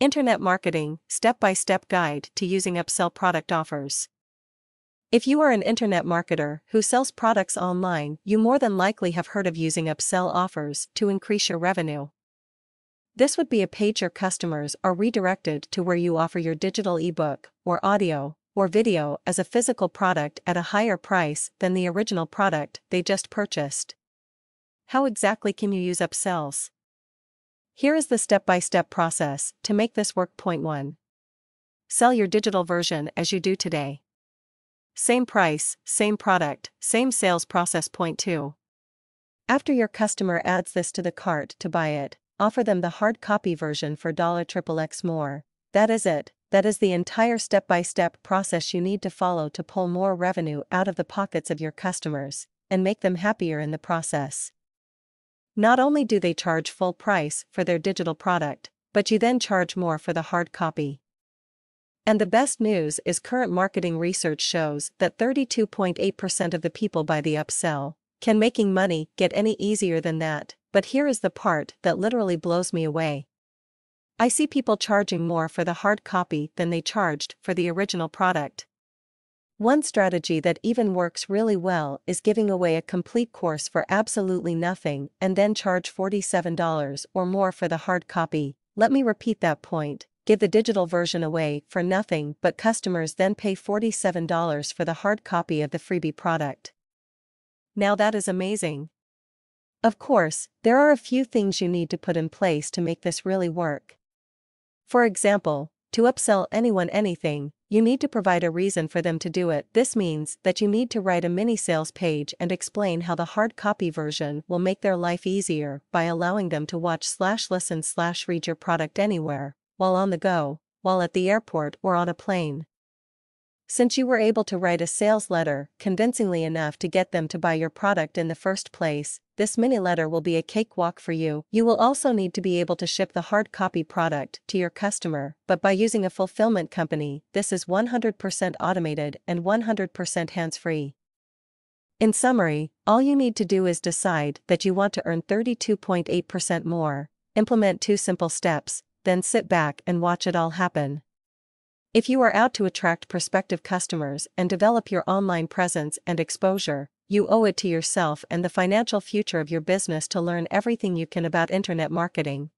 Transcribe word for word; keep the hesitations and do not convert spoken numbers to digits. Internet Marketing – Step-by-Step Guide to Using Upsell Product Offers. If you are an internet marketer who sells products online, you more than likely have heard of using upsell offers to increase your revenue. This would be a page your customers are redirected to where you offer your digital ebook, or audio, or video as a physical product at a higher price than the original product they just purchased. How exactly can you use upsells? Here is the step-by-step process to make this work. Point one. Sell your digital version as you do today. Same price, same product, same sales process. Point two. After your customer adds this to the cart to buy it, offer them the hard copy version for triple X more. That is it. That is the entire step-by-step process you need to follow to pull more revenue out of the pockets of your customers and make them happier in the process. Not only do they charge full price for their digital product, but you then charge more for the hard copy. And the best news is current marketing research shows that thirty-two point eight percent of the people buy the upsell. Can making money get any easier than that? But here is the part that literally blows me away. I see people charging more for the hard copy than they charged for the original product. One strategy that even works really well is giving away a complete course for absolutely nothing and then charge forty-seven dollars or more for the hard copy. Let me repeat that point. Give the digital version away for nothing, but customers then pay forty-seven dollars for the hard copy of the freebie product. Now that is amazing. Of course, there are a few things you need to put in place to make this really work. For example, to upsell anyone anything, you need to provide a reason for them to do it. This means that you need to write a mini sales page and explain how the hard copy version will make their life easier by allowing them to watch slash listen slash read your product anywhere, while on the go, while at the airport or on a plane. Since you were able to write a sales letter convincingly enough to get them to buy your product in the first place, this mini letter will be a cakewalk for you. You will also need to be able to ship the hard copy product to your customer, but by using a fulfillment company, this is one hundred percent automated and one hundred percent hands-free. In summary, all you need to do is decide that you want to earn thirty-two point eight percent more, implement two simple steps, then sit back and watch it all happen. If you are out to attract prospective customers and develop your online presence and exposure, you owe it to yourself and the financial future of your business to learn everything you can about internet marketing.